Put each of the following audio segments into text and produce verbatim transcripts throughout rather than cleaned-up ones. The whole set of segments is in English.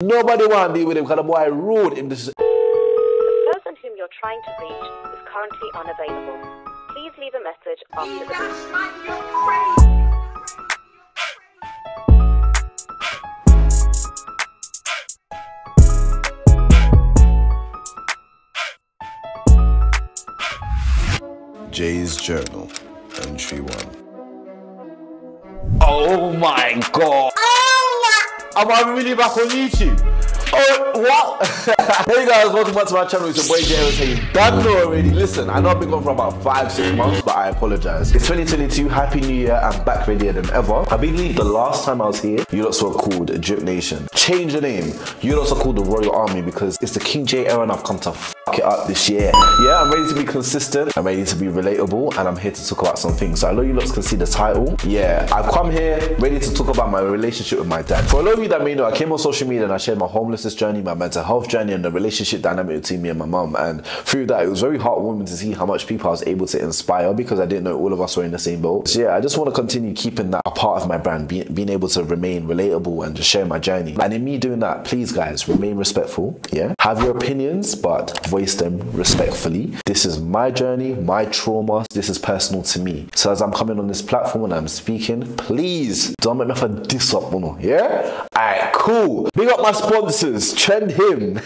Nobody want to deal with him because the boy rude. If this is the person whom you're trying to reach is currently unavailable. Please leave a message after the beep. Jay's Journal, Entry One. Oh my God. I'm having really back on YouTube. Oh, what? Hey guys, welcome back to my channel. It's your boy Jay. So you don't know already. Listen, I know I've been gone for about five, six months, but I apologize. It's twenty twenty-two. Happy New Year. I'm back readier than ever. I believe the last time I was here, you lots were called Drip Nation. Change the name. You lots are called the Royal Army because it's the King J R and I've come to f it up this year. Yeah, I'm ready to be consistent. I'm ready to be relatable, and I'm here to talk about some things. So I know you lots can see the title. Yeah, I've come here ready to talk about my relationship with my dad. For a lot of you that may know, I came on social media and I shared my homelessness journey, my mental health journey, and the relationship dynamic between me and my mum. And through that, it was very heartwarming to see how much people I was able to inspire because I didn't know all of us were in the same boat. So yeah, I just want to continue keeping that a part of my brand, being, being able to remain relatable and just share my journey. And in me doing that, please guys, remain respectful. Yeah, have your opinions, but voice them respectfully. This is my journey, my trauma. This is personal to me. So as I'm coming on this platform and I'm speaking, please don't make me for this up, yeah? Alright, cool. Big up my sponsors, Trend Him.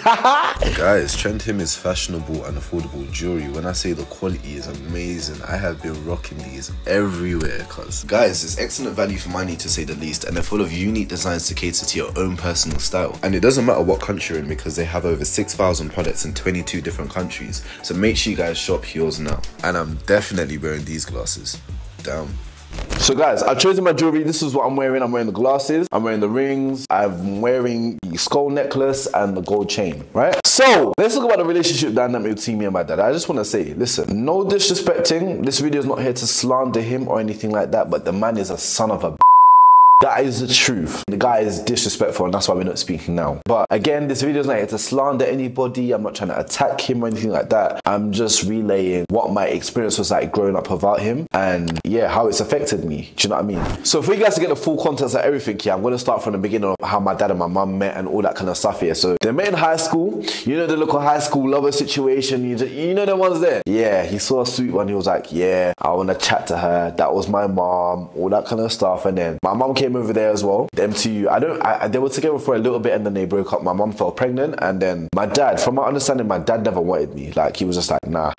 Guys, Trend Him is fashionable and affordable jewelry. When I say the quality is amazing, I have been rocking these everywhere because guys, it's excellent value for money to say the least, and they're full of unique designs to cater to your own personal style. And it doesn't matter what country you're in because they have over six thousand products in twenty-two different countries. So make sure you guys shop yours now. And I'm definitely wearing these glasses. Damn. So guys, I've chosen my jewelry. This is what I'm wearing. I'm wearing the glasses, I'm wearing the rings, I'm wearing the skull necklace and the gold chain, right? So let's talk about the relationship dynamic between me and my dad. I just want to say, listen, no disrespecting. This video is not here to slander him or anything like that, but the man is a son of a... That is the truth. The guy is disrespectful and that's why we're not speaking now. But again, this video is not here to slander anybody. I'm not trying to attack him or anything like that. I'm just relaying what my experience was like growing up without him and yeah, how it's affected me. Do you know what I mean? So for you guys to get the full context of everything here, I'm going to start from the beginning of how my dad and my mum met and all that kind of stuff here. So they met in high school. You know the local high school lover situation. You, just, you know the ones there. Yeah, he saw a sweet one. He was like, yeah, I want to chat to her. That was my mom. All that kind of stuff. And then my mum came over there as well. Them two, I don't, I, they were together for a little bit and then they broke up. My mom fell pregnant and then my dad, from my understanding, my dad never wanted me. Like he was just like, nah.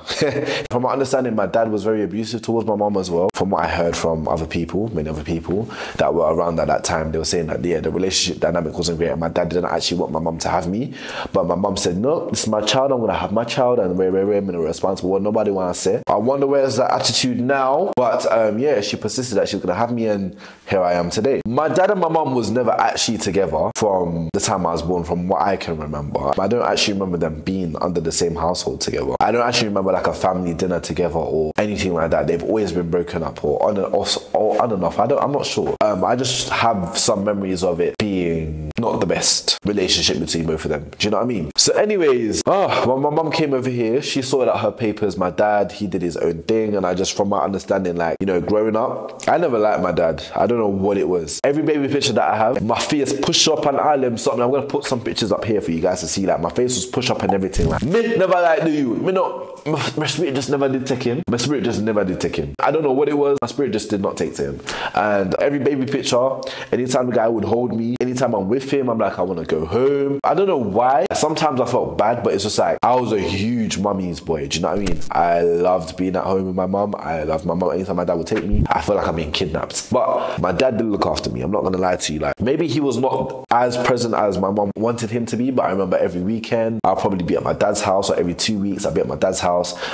From my understanding, my dad was very abusive towards my mom as well. From what I heard from other people, many other people that were around at that time, they were saying that yeah, the relationship dynamic wasn't great and my dad didn't actually want my mom to have me. But my mom said, no, this is my child. I'm going to have my child and we're, we're, we're in a responsible world. Nobody wants to say. I wonder where's that attitude now? But um, yeah, she persisted that she was going to have me and here I am today. My dad and my mum was never actually together from the time I was born, from what I can remember. I don't actually remember them being under the same household together. I don't actually remember like a family dinner together or anything like that. They've always been broken up or on and off, or on and off. I don't, I'm not sure. Um, I just have some memories of it being not the best relationship between both of them. Do you know what I mean? So anyways, oh, when my mum came over here, she sorted out her papers. My dad, he did his own thing. And I just, from my understanding, like, you know, growing up, I never liked my dad. I don't know what it was. Every baby picture that I have, my face push up and I limb something. I'm gonna put some pictures up here for you guys to see. Like my face was push up and everything. Like me never like do you. Me not. My, my spirit just never did take in. My spirit just never did take in. I don't know what it was. My spirit just did not take to him. And every baby picture, anytime the guy would hold me, anytime I'm with him, I'm like I want to go home. I don't know why. Sometimes I felt bad, but it's just like I was a huge mummy's boy. Do you know what I mean? I loved being at home with my mum. I loved my mum. Anytime my dad would take me, I felt like I'm being kidnapped. But my dad didn't look after to me. I'm not going to lie to you. Like maybe he was not as present as my mom wanted him to be, but I remember every weekend I'll probably be at my dad's house, or every two weeks I'll be at my dad's house.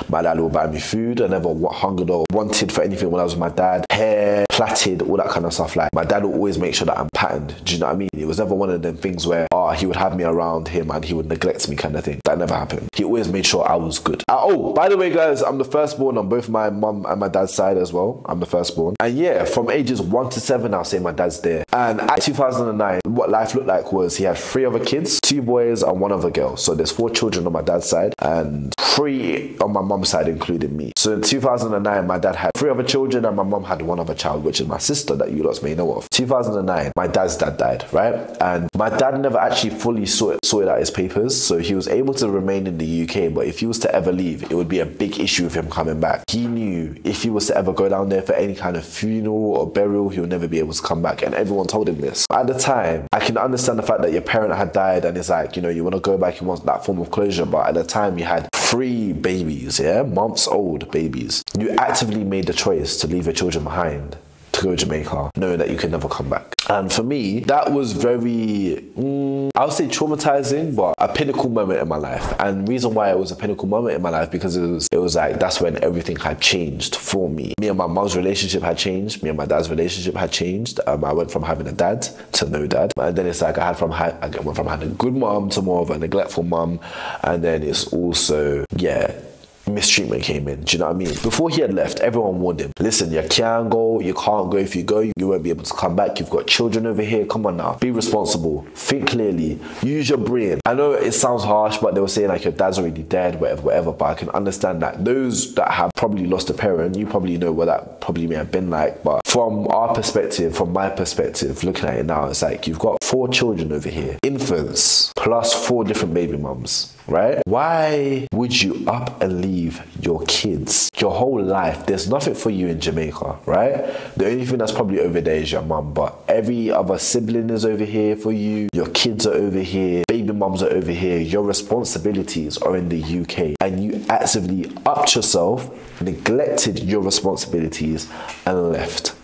My dad will buy me food. I never hungered or wanted for anything when I was with my dad. Hair, plaited, all that kind of stuff. Like my dad will always make sure that I'm patterned. Do you know what I mean? It was never one of them things where oh, he would have me around him and he would neglect me kind of thing. That never happened. He always made sure I was good. Uh, oh, by the way guys, I'm the firstborn on both my mum and my dad's side as well. I'm the firstborn. And yeah, from ages one to seven I'll say my dad's there. And at two thousand nine, what life looked like was he had three other kids, two boys and one other girl. So there's four children on my dad's side and three on my mum's side, including me. So in two thousand nine, my dad had three other children and my mum had one other child, which is my sister that you lot may know of. two thousand nine, my dad's dad died, right? And my dad never actually fully sorted, sorted out his papers, so he was able to remain in the U K, but if he was to ever leave, it would be a big issue with him coming back. He knew if he was to ever go down there for any kind of funeral or burial, he would never be able to come back, and everyone told him this. At the time, I can understand the fact that your parent had died, and it's like, you know, you want to go back, you want that form of closure, but at the time, you had three babies, yeah? Months old babies. You actively made the choice to leave your children behind to go to Jamaica, knowing that you could never come back. And for me, that was very, mm, I would say traumatizing, but a pinnacle moment in my life. And the reason why it was a pinnacle moment in my life, because it was, it was like, that's when everything had changed for me. Me and my mum's relationship had changed. Me and my dad's relationship had changed. Um, I went from having a dad to no dad. And then it's like, I, had from I went from having a good mum to more of a neglectful mum. And then it's also, yeah, mistreatment came in, do you know what I mean? Before he had left, everyone warned him, listen, you can't go, you can't go, if you go, you won't be able to come back, you've got children over here, come on now, be responsible, think clearly, use your brain. I know it sounds harsh, but they were saying like your dad's already dead, whatever, whatever, but I can understand that those that have probably lost a parent, you probably know what that probably may have been like, but from our perspective, from my perspective, looking at it now, it's like you've got four children over here, infants, plus four different baby mums, right? Why would you up and leave your kids? Your whole life, there's nothing for you in Jamaica, right? The only thing that's probably over there is your mum, but every other sibling is over here for you, your kids are over here, baby mums are over here, your responsibilities are in the U K, and you actively upped yourself, neglected your responsibilities, and left.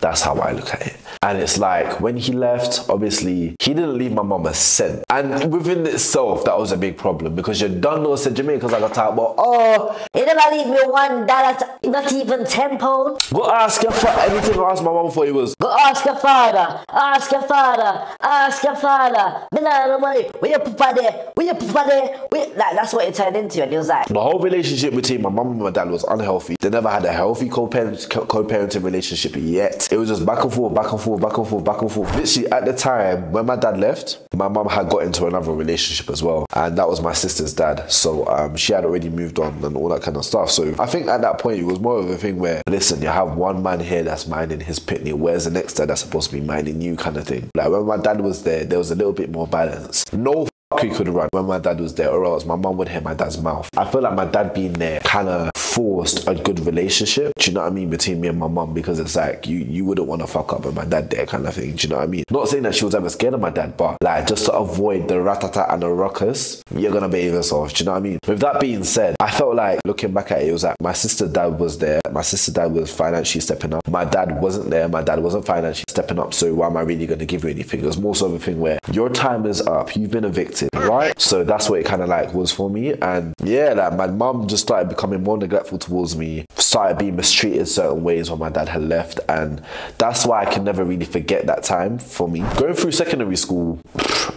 That's how I look at it. And it's like, when he left, obviously, he didn't leave my mum a cent. And within itself, that was a big problem, because your done also Jamaicans like a type of, oh, you never leave me one dollar, not even ten pound. Go ask your father. Anything I asked my mum for, it was, go ask your father, ask your father, ask your father. Me not no money. Where your papa there? Where your papa there? Where? Like, that's what it turned into, and it was like, the whole relationship between my mum and my dad was unhealthy. They never had a healthy co-parenting co-parenting relationship yet. It was just back and forth, back and forth. back and forth back and forth literally. At the time when my dad left, my mum had got into another relationship as well, and that was my sister's dad, so um she had already moved on and all that kind of stuff. So I think at that point it was more of a thing where, listen, you have one man here that's minding his pitney, where's the next dad that's supposed to be minding you, kind of thing. Like, when my dad was there, there was a little bit more balance. No he could run when my dad was there, or else my mum would hit my dad's mouth. I feel like my dad being there kind of forced a good relationship, do you know what I mean, between me and my mum, because it's like, you you wouldn't want to fuck up with my dad there, kind of thing, do you know what I mean? Not saying that she was ever scared of my dad, but like, just to avoid the ratata and the ruckus, you're gonna behave yourself, do you know what I mean? With that being said, I felt like, looking back at it, it was like, my sister's dad was there, my sister's dad was financially stepping up, my dad wasn't there, my dad wasn't financially stepping up, so why am I really gonna give you anything? It was more so of a thing where, your time is up, you've been evicted, right? So that's what it kind of like was for me. And yeah, like, my mum just started becoming more neglectful towards me, started being mistreated certain ways when my dad had left, and that's why I can never really forget that time for me. Going through secondary school,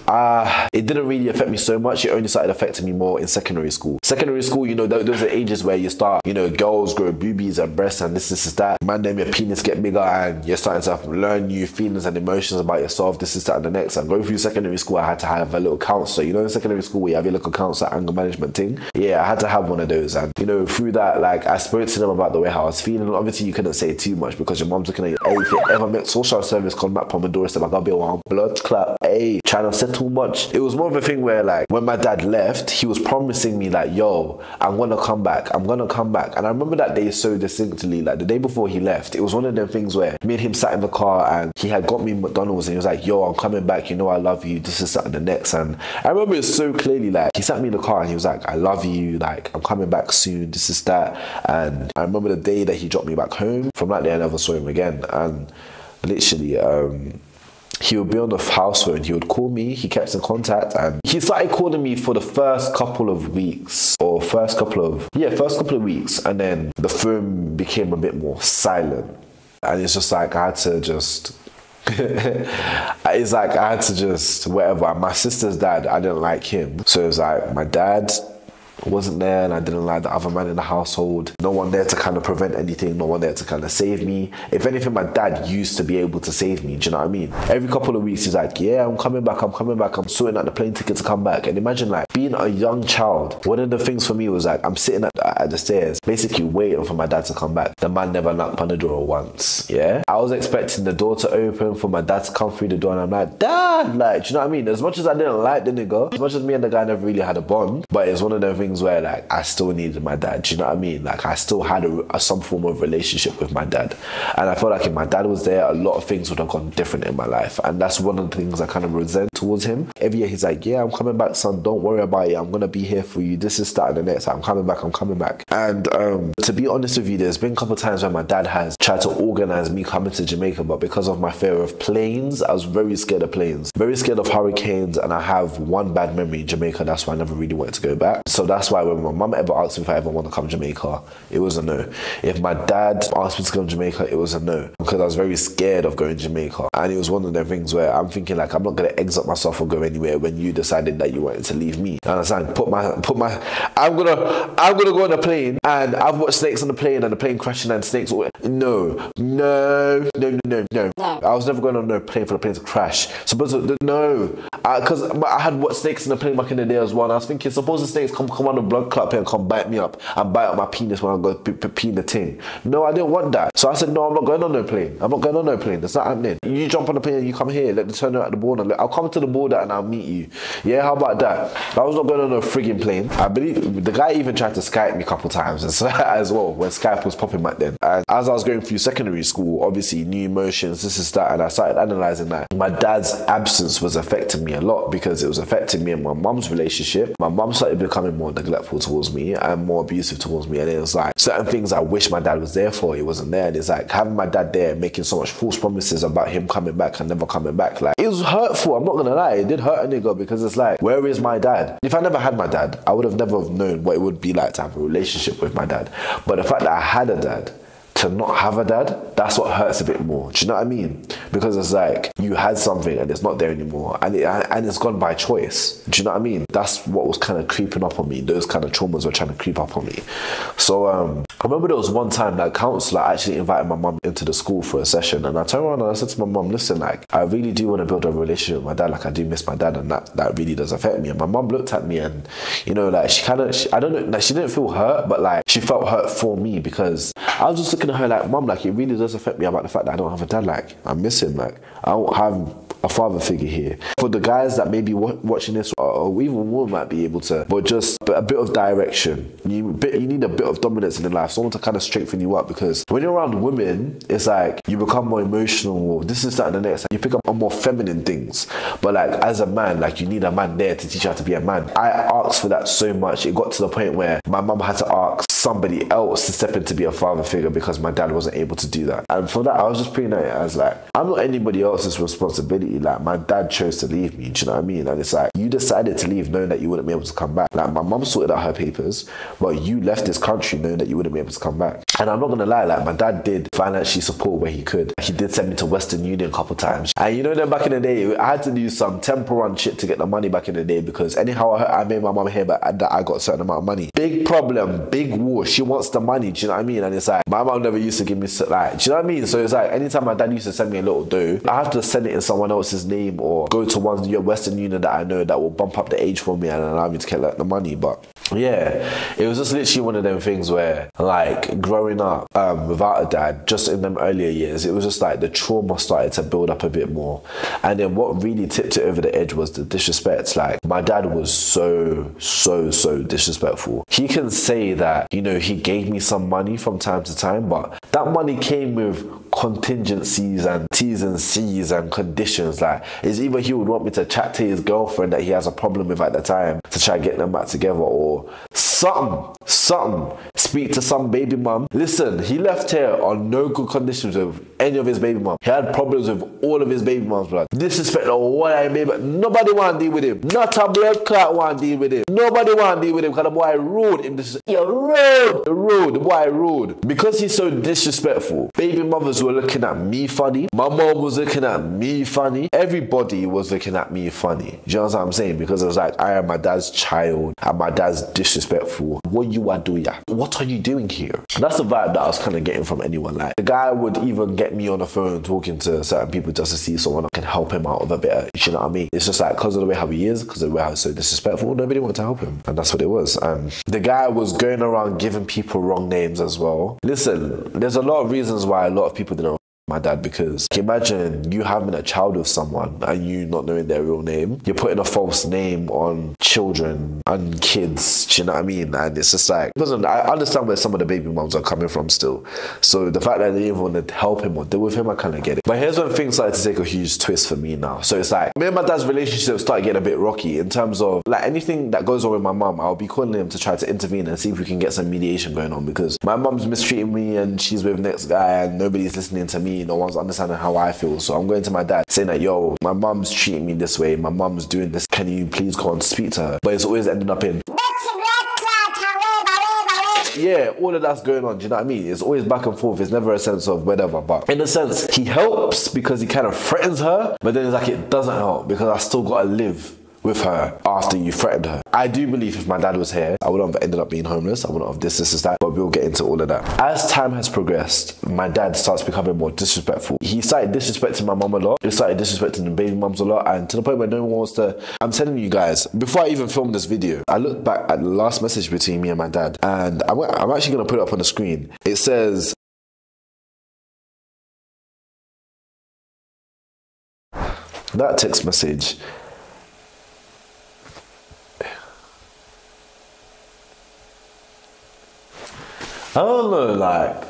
uh, it didn't really affect me so much. It only started affecting me more in secondary school. Secondary school, you know, those are ages where you start, you know, girls grow boobies and breasts and this, this, this, that. Man, then your penis get bigger and you're starting to learn new feelings and emotions about yourself, this, this, that, and the next. And going through secondary school, I had to have a little counsel. So, you know, in secondary school we have your local counselor, anger management thing. Yeah, I had to have one of those. And, you know, through that, like, I spoke to them about the way how I was feeling. Obviously, you couldn't say too much because your mom's looking at you. Hey, if you ever met social service, called Matt Pomodoro, said, I got a bit of blood clap. Hey, trying to say too much. It was more of a thing where, like, when my dad left, he was promising me, like, yo, I'm going to come back. I'm going to come back. And I remember that day so distinctly. Like, the day before he left, it was one of them things where me and him sat in the car and he had got me McDonald's and he was like, yo, I'm coming back. You know, I love you. This is something the next. And I remember it so clearly, like, he sat me in the car and he was like, I love you, like, I'm coming back soon, this is that. And I remember the day that he dropped me back home. From that day I never saw him again. And literally, um he would be on the house phone, he would call me, he kept in contact, and he started calling me for the first couple of weeks, or first couple of yeah first couple of weeks, and then the phone became a bit more silent. And it's just like, I had to just it's like I had to just whatever. My sister's dad, I didn't like him, so it was like my dad I wasn't there and I didn't like the other man in the household. No one there to kind of prevent anything, no one there to kind of save me. If anything, my dad used to be able to save me, do you know what I mean? Every couple of weeks he's like, yeah, I'm coming back, I'm coming back, I'm sorting out the plane ticket to come back. And imagine like being a young child, one of the things for me was like, I'm sitting at the, at the stairs, basically waiting for my dad to come back. The man never knocked on the door once, yeah? I was expecting the door to open for my dad to come through the door and I'm like, dad, like, do you know what I mean? As much as I didn't like the nigga, as much as me and the guy never really had a bond, but it's one of them things where like I still needed my dad, do you know what I mean? Like I still had a, a, some form of relationship with my dad, and I felt like if my dad was there, a lot of things would have gone different in my life, and that's one of the things I kind of resent towards him. Every year he's like, yeah, I'm coming back, son, don't worry about it, I'm gonna be here for you, this is starting the next, I'm coming back, I'm coming back. And um, to be honest with you, there's been a couple of times where my dad has tried to organize me coming to Jamaica, but because of my fear of planes, I was very scared of planes, very scared of hurricanes, and I have one bad memory in Jamaica, that's why I never really wanted to go back. So that's why when my mum ever asked me if I ever want to come to Jamaica, it was a no. If my dad asked me to go to Jamaica, it was a no, because I was very scared of going to Jamaica. And it was one of the things where I'm thinking like, I'm not going to exit myself or go anywhere when you decided that you wanted to leave me. You understand? Put my, put my, I'm going to, I'm going to go on a plane and I've watched snakes on the plane and the plane crashing and snakes. All, no, no, no, no, no, no. I was never going on no plane for the plane to crash. Supposed to, no, because I, I had watched snakes in the plane back in the day as well. And I was thinking, suppose the snakes come, come on the blood clot here and come bite me up and bite up my penis when I go pee in the thing. No, I didn't want that. So I said, no, I'm not going on no plane. I'm not going on no plane. That's not happening. You jump on the plane and you come here, let the turner at the border. Look, I'll come to the border and I'll meet you. Yeah, how about that? I was not going on no frigging plane. I believe the guy even tried to Skype me a couple times as well when Skype was popping back then. And as I was going through secondary school, obviously new emotions, this is that, and I started analysing that. My dad's absence was affecting me a lot because it was affecting me and my mum's relationship. My mum started becoming more neglectful towards me and more abusive towards me, and it was like certain things I wish my dad was there for, he wasn't there. And it's like having my dad there, making so much false promises about him coming back and never coming back, like it was hurtful, I'm not gonna lie. It did hurt a nigga because it's like, where is my dad? If I never had my dad, I would have never known what it would be like to have a relationship with my dad. But the fact that I had a dad, to not have a dad, that's what hurts a bit more. Do you know what I mean? Because it's like, you had something and it's not there anymore, and it, and it's gone by choice. Do you know what I mean? That's what was kind of creeping up on me. Those kind of traumas were trying to creep up on me. So um, I remember there was one time that counsellor actually invited my mum into the school for a session, and I turned around and I said to my mum, listen, like, I really do want to build a relationship with my dad. Like, I do miss my dad, and that, that really does affect me. And my mum looked at me and, you know, like, she kind of, I don't know, like, she didn't feel hurt, but like, she felt hurt for me because I was just looking her like, mum, like, it really does affect me about the fact that I don't have a dad, like I miss him, like I don't have a father figure here. For the guys that may be watching this, or even women might be able to, but just a bit of direction, you, bit, you need a bit of dominance in your life, someone to kind of strengthen you up, because when you're around women, it's like you become more emotional, this is that and the next, like, you pick up on more feminine things. But like as a man, like you need a man there to teach you how to be a man. I asked for that so much, it got to the point where my mum had to ask somebody else to step in to be a father figure because my dad wasn't able to do that. And for that, I was just pretty nice. I was like, I'm not anybody else's responsibility. Like, my dad chose to leave me, do you know what I mean? And it's like, you decided to leave knowing that you wouldn't be able to come back. Like, my mum sorted out her papers, but you left this country knowing that you wouldn't be able to come back. And I'm not gonna lie, like, my dad did financially support where he could. He did send me to Western Union a couple times. And you know, then back in the day, I had to do some temporary shit to get the money back in the day, because anyhow I made my mum hear that I got a certain amount of money. Big problem, big war. She wants the money, do you know what I mean? And it's like, my mum never used to give me, like, do you know what I mean? So it's like, anytime my dad used to send me a little dough, I have to send it in someone else's name or go to one Western Union that I know that will bump up the age for me and allow me to get like the money. But yeah, it was just literally one of them things where, like, growing up um, without a dad, just in them earlier years, it was just like the trauma started to build up a bit more. And then what really tipped it over the edge was the disrespect. Like, my dad was so, so, so disrespectful. He can say that, you know, he gave me some money from time to time, but that money came with contingencies and T's and C's and conditions. Like, it's either he would want me to chat to his girlfriend that he has a problem with at the time to try and get them back together, or something, something. speak to some baby mum. Listen, he left here on no good conditions with any of his baby mum. He had problems with all of his baby mums, blood. Disrespect or what I mean, but nobody want to deal with him. Not a blood clot want to deal with him. Nobody want to deal with him because the boy rude. Him dis You're rude. The rude. The boy rude. Because he's so disrespectful, baby mothers were looking at me funny. My mom was looking at me funny. Everybody was looking at me funny. Do you know what I'm saying? Because I was like, I am my dad's child and my dad's disrespectful. What you are doing? What are you doing here? And that's the vibe that I was kind of getting from anyone. Like, the guy would even get me on the phone talking to certain people just to see someone that can help him out of a bit. You know what I mean? It's just like, because of the way how he is, because of the way how he's so disrespectful, nobody wanted to help him. And that's what it was. Um, the guy was going around giving people wrong names as well. Listen, there's a lot of reasons why a lot of people didn't my dad, because imagine you having a child with someone and you not knowing their real name. You're putting a false name on children and kids, do you know what I mean? And it's just like, listen, I understand where some of the baby moms are coming from still. So the fact that they didn't want to help him or deal with him, I kind of get it. But here's when things started to take a huge twist for me now. So it's like, me and my dad's relationship started getting a bit rocky in terms of like anything that goes on with my mom, I'll be calling him to try to intervene and see if we can get some mediation going on, because my mom's mistreating me and she's with next guy and nobody's listening to me. No one's understanding how I feel. So I'm going to my dad saying that, yo, my mom's treating me this way, my mom's doing this, can you please go and speak to her? But it's always ending up in, yeah, all of that's going on, do you know what I mean? It's always back and forth, it's never a sense of whatever. But in a sense, he helps because he kind of threatens her, but then it's like, it doesn't help because I still gotta live with her after you threatened her. I do believe if my dad was here, I wouldn't have ended up being homeless. I wouldn't have this, this, this, that. But we'll get into all of that. As time has progressed, my dad starts becoming more disrespectful. He started disrespecting my mum a lot. He started disrespecting the baby mums a lot. And to the point where no one wants to... I'm telling you guys, before I even filmed this video, I looked back at the last message between me and my dad. And I'm, I'm actually going to put it up on the screen. It says... That text message... I don't know, like,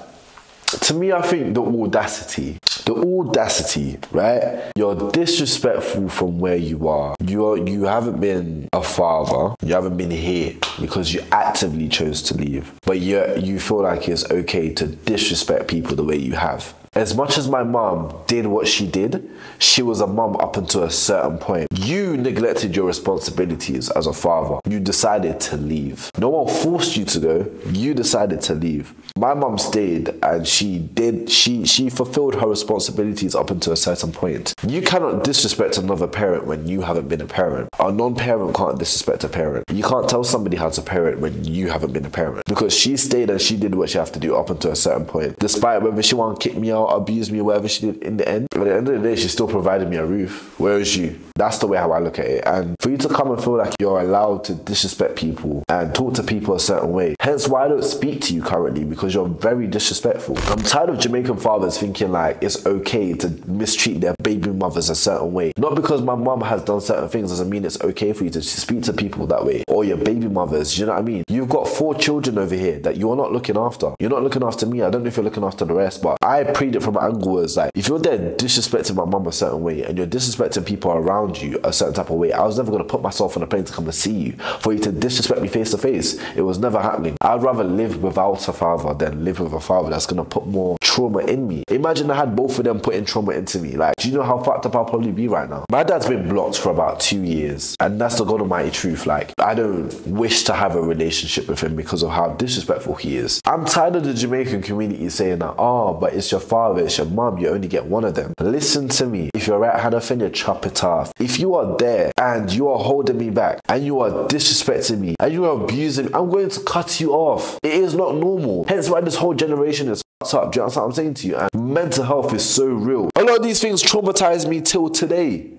to me, I think the audacity, the audacity, right? You're disrespectful from where you are. You are, you haven't been a father. You haven't been here because you actively chose to leave. But you you feel like it's okay to disrespect people the way you have. As much as my mom did what she did, she was a mom up until a certain point. You neglected your responsibilities as a father. You decided to leave. No one forced you to go. You decided to leave. My mom stayed and she did, she, she fulfilled her responsibilities up until a certain point. You cannot disrespect another parent when you haven't been a parent. A non-parent can't disrespect a parent. You can't tell somebody how to parent when you haven't been a parent, because she stayed and she did what she had to do up until a certain point. Despite whether she wanted to kick me out, abuse me, whatever she did, in the end, but at the end of the day, she still provided me a roof. Whereas you, that's the way how I look at it. And for you to come and feel like you're allowed to disrespect people and talk to people a certain way, hence why I don't speak to you currently, because you're very disrespectful. I'm tired of Jamaican fathers thinking like it's okay to mistreat their baby mothers a certain way. Not because my mom has done certain things doesn't mean it's okay for you to speak to people that way, or your baby mothers. You know what I mean? You've got four children over here that you're not looking after. You're not looking after me. I don't know if you're looking after the rest, but I pre it from an angle where it's like, if you're there disrespecting my mum a certain way and you're disrespecting people around you a certain type of way, I was never going to put myself on a plane to come and see you. For you to disrespect me face to face, it was never happening. I'd rather live without a father than live with a father that's going to put more trauma in me. Imagine I had both of them putting trauma into me. Like, do you know how fucked up I'll probably be right now? My dad's been blocked for about two years and that's the God Almighty truth. Like, I don't wish to have a relationship with him because of how disrespectful he is. I'm tired of the Jamaican community saying that, oh, but it's your father. It's your mom, you only get one of them. Listen to me. If you're right handed finger, chop it off. If you are there and you are holding me back and you are disrespecting me and you are abusing me, I'm going to cut you off. It is not normal. Hence why this whole generation is up. Do you know what I'm saying to you? And mental health is so real. A lot of these things traumatize me till today,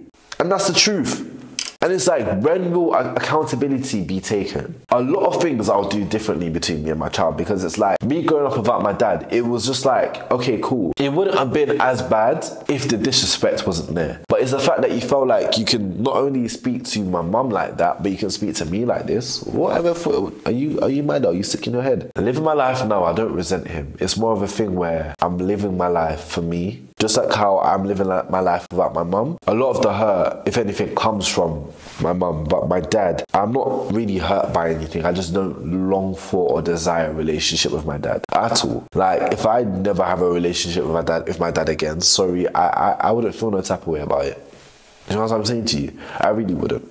and that's the truth. And it's like, when will accountability be taken? A lot of things I'll do differently between me and my child, because it's like, me growing up without my dad, it was just like, okay, cool. It wouldn't have been as bad if the disrespect wasn't there. But it's the fact that you felt like you can not only speak to my mum like that, but you can speak to me like this. Whatever, for, are you are you mad? Are you sick in your head? Living my life now, I don't resent him. It's more of a thing where I'm living my life for me Just like how I'm living like my life without my mum. A lot of the hurt, if anything, comes from my mum, but my dad, I'm not really hurt by anything. I just don't long for or desire a relationship with my dad at all. Like, if I never have a relationship with my dad, with my dad again, sorry, I, I, I wouldn't feel no type of way about it. You know what I'm saying to you? I really wouldn't.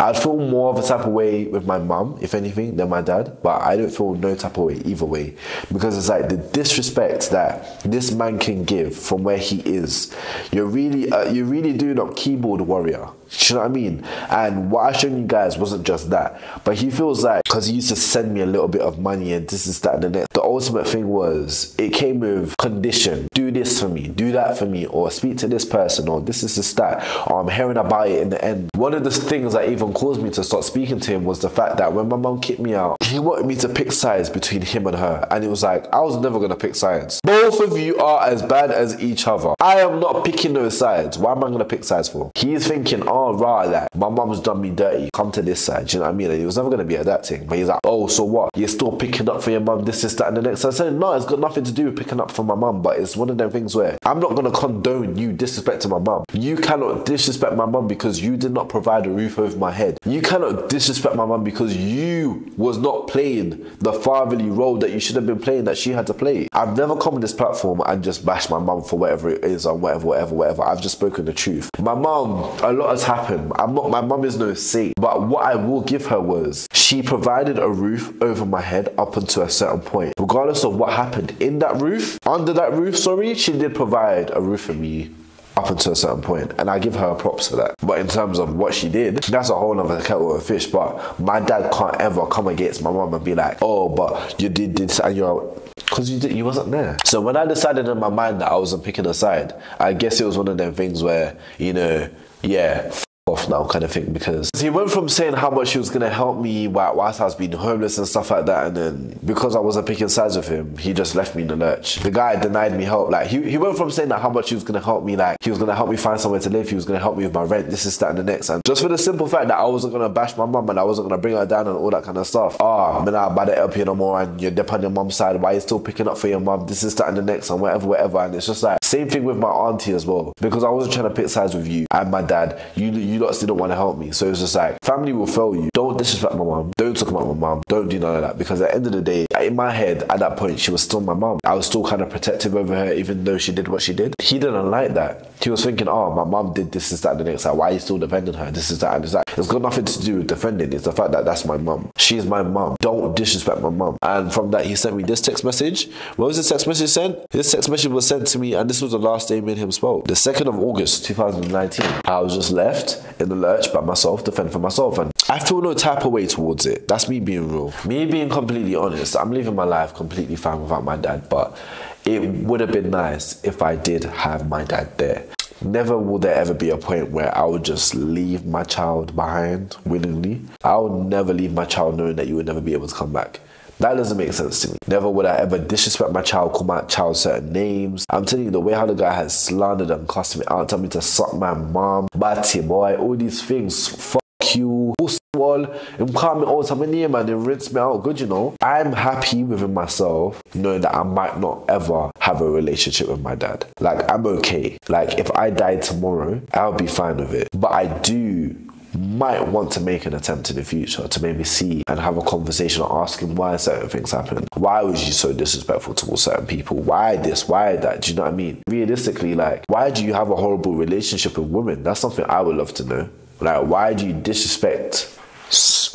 I'd feel more of a type of way with my mum, if anything, than my dad, but I don't feel no type of way either way, because it's like the disrespect that this man can give from where he is. You're really, uh, you're really doing up keyboard warrior. Do you know what I mean? And what I showed you guys wasn't just that, but he feels like because he used to send me a little bit of money and this is that and the next. The ultimate thing was it came with condition. Do this for me, do that for me, or speak to this person, or this is this that. Or I'm hearing about it in the end. One of the things that even caused me to start speaking to him was the fact that when my mum kicked me out, he wanted me to pick sides between him and her, and it was like I was never gonna pick sides. Both of you are as bad as each other. I am not picking those sides. Why am I gonna pick sides for? He's thinking, oh, oh, right, like, my mum's done me dirty, come to this side, do you know what I mean? And he was never going to be at that thing, but he's like, oh, so what? You're still picking up for your mum, this, this, that, and the next. So I said, no, it's got nothing to do with picking up for my mum, but it's one of them things where I'm not going to condone you disrespecting my mum. You cannot disrespect my mum because you did not provide a roof over my head. You cannot disrespect my mum because you was not playing the fatherly role that you should have been playing, that she had to play. I've never come on this platform and just bashed my mum for whatever it is or whatever, whatever, whatever. I've just spoken the truth. My mum, a lot of happened. I'm not, my mum is no saint, but what I will give her was she provided a roof over my head up until a certain point. Regardless of what happened in that roof, under that roof, sorry, she did provide a roof for me up until a certain point, and I give her props for that. But in terms of what she did, that's a whole other kettle of fish. But my dad can't ever come against my mum and be like, oh, but you did this and you're, because you did, you wasn't there. So when I decided in my mind that I wasn't picking a side, I guess it was one of them things where, you know, yeah, off now kind of thing, because he went from saying how much he was going to help me whilst I was being homeless and stuff like that, and then because I wasn't picking sides with him, he just left me in the lurch. The guy denied me help. Like, he, he went from saying that how much he was going to help me, like he was going to help me find somewhere to live, he was going to help me with my rent, this is that and the next, and just for the simple fact that I wasn't going to bash my mum and I wasn't going to bring her down and all that kind of stuff. Ah, man, I'm about to help you no more, and you're depending on your mum's side, why are you still picking up for your mum, this is that and the next, and whatever, whatever. And it's just like, same thing with my auntie as well, because I wasn't trying to pick sides with you and my dad. You, you You lot still don't want to help me. So it's just like, family will fail you. Don't disrespect my mum. Don't talk about my mum. Don't do none of that. Because at the end of the day, in my head, at that point, she was still my mum. I was still kind of protective over her, even though she did what she did. He didn't like that. He was thinking, oh, my mum did this, this, that, and the next. Like, why are you still defending her? This is that, and it's like, it's got nothing to do with defending. It's the fact that that's my mum. She's my mum. Don't disrespect my mum. And from that, he sent me this text message. What was this text message sent? This text message was sent to me, and this was the last day me and him spoke. The second of August two thousand nineteen. I was just left in the lurch by myself, defend for myself, and I feel no type of way towards it. That's me being real. Me being completely honest, I'm living my life completely fine without my dad, but it would have been nice if I did have my dad there. Never will there ever be a point where I would just leave my child behind willingly. I would never leave my child knowing that you would never be able to come back. That doesn't make sense to me. Never would I ever disrespect my child, call my child certain names. I'm telling you, the way how the guy has slandered and cussed me out, tell me to suck my mom, batty boy, all these things, fuck you, all, I'm coming all time in here, man, they rinse me out good, you know. I'm happy within myself, knowing that I might not ever have a relationship with my dad. Like, I'm okay. Like, if I died tomorrow, I'll be fine with it. But I do might want to make an attempt in the future to maybe see and have a conversation or ask him why certain things happen. Why was you so disrespectful towards certain people? Why this? Why that? Do you know what I mean? Realistically, like, why do you have a horrible relationship with women? That's something I would love to know. Like, why do you disrespect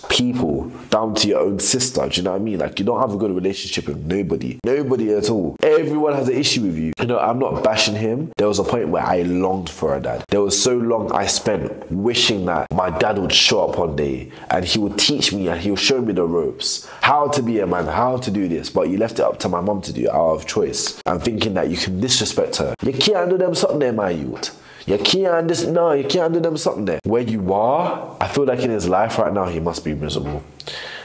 people down to your own sister? Do you know what I mean? Like, you don't have a good relationship with nobody. Nobody at all. Everyone has an issue with you. You know, I'm not bashing him. There was a point where I longed for a dad. There was so long I spent wishing that my dad would show up one day and he would teach me and he would show me the ropes. How to be a man, how to do this. But you left it up to my mum to do it out of choice. I'm thinking that you can disrespect her. You can't do them something there, my youth. You can't just, no, you can't do them something there. Where you are, I feel like in his life right now, he must be miserable.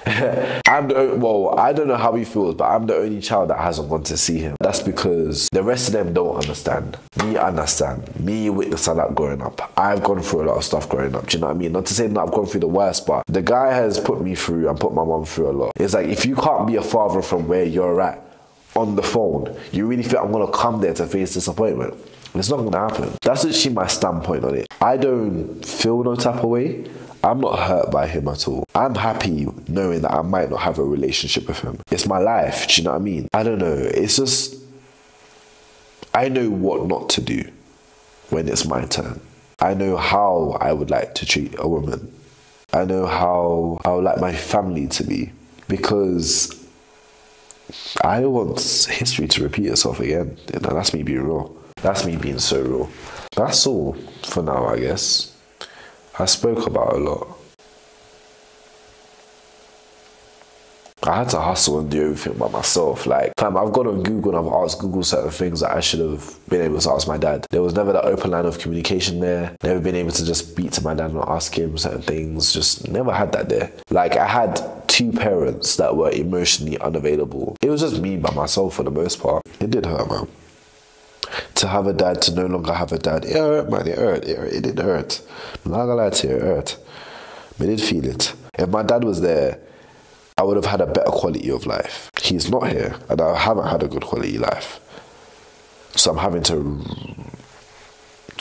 I'm the, well, I don't know how he feels, but I'm the only child that hasn't gone to see him. That's because the rest of them don't understand. Me understand. Me witnessed a lot growing up. I've gone through a lot of stuff growing up. Do you know what I mean? Not to say that I've gone through the worst, but the guy has put me through and put my mum through a lot. It's like, if you can't be a father from where you're at on the phone, you really think I'm going to come there to face disappointment? It's not going to happen. That's actually my standpoint on it. I don't feel no type of way. I'm not hurt by him at all. I'm happy knowing that I might not have a relationship with him. It's my life, do you know what I mean? I don't know, it's just, I know what not to do when it's my turn. I know how I would like to treat a woman. I know how I would like my family to be, because I don't want history to repeat itself again. You know, that's me being real. That's me being so real. That's all for now, I guess. I spoke about a lot. I had to hustle and do everything by myself. Like, fam, I've gone on Google and I've asked Google certain things that I should have been able to ask my dad. There was never that open line of communication there. Never been able to just speak to my dad and ask him certain things. Just never had that there. Like, I had two parents that were emotionally unavailable. It was just me by myself for the most part. It did hurt, man. To have a dad, to no longer have a dad, it hurt, man, it hurt, it hurt, it did hurt. I'm not gonna lie to you, it hurt. I did feel it. If my dad was there, I would have had a better quality of life. He's not here, and I haven't had a good quality life. So I'm having to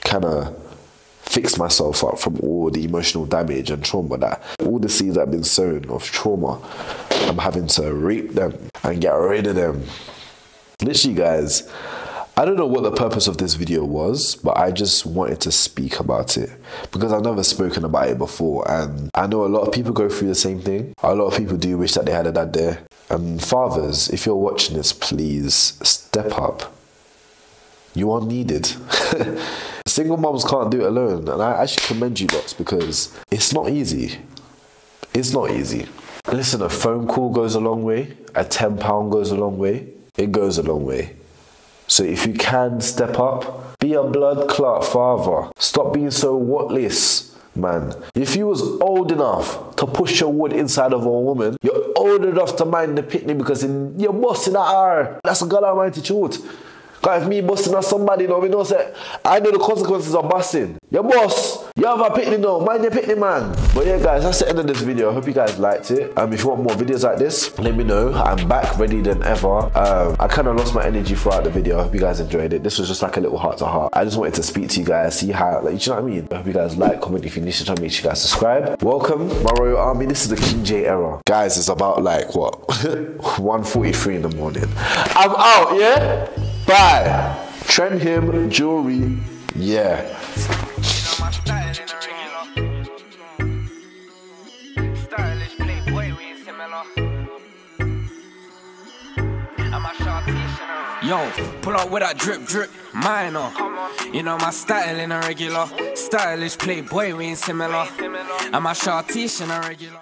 kind of fix myself up from all the emotional damage and trauma that, all the seeds that have been sown of trauma, I'm having to reap them and get rid of them. Literally, guys, I don't know what the purpose of this video was, but I just wanted to speak about it because I've never spoken about it before, and I know a lot of people go through the same thing. A lot of people do wish that they had a dad there. And fathers, if you're watching this, please step up. You are needed. Single moms can't do it alone, and I actually commend you lots because it's not easy. It's not easy. Listen, a phone call goes a long way. A ten pound goes a long way. It goes a long way. So if you can step up, be a blood clot father. Stop being so worthless, man. If you was old enough to push your wood inside of a woman, you're old enough to mind the picnic because in, you're busting at her. That's a God almighty truth. Because if me busting at somebody, you know, we know say, I know the consequences of busting. You're boss. You have a picnic now, mind your picnic, man. But yeah, guys, that's the end of this video. I hope you guys liked it. Um, if you want more videos like this, let me know. I'm back, ready than ever. Um, I kind of lost my energy throughout the video. I hope you guys enjoyed it. This was just like a little heart to heart. I just wanted to speak to you guys, see how, like, you know what I mean? I hope you guys like, comment if you need to, try to make sure you guys subscribe. Welcome, my Royal Army. This is the King J era. Guys, it's about like, what? one forty-three in the morning. I'm out, yeah? Bye. Trend Him, jewelry, yeah. Yo, pull up with that drip drip minor. You know my style in a regular. Stylish playboy, we ain't similar. And my shortish in a regular.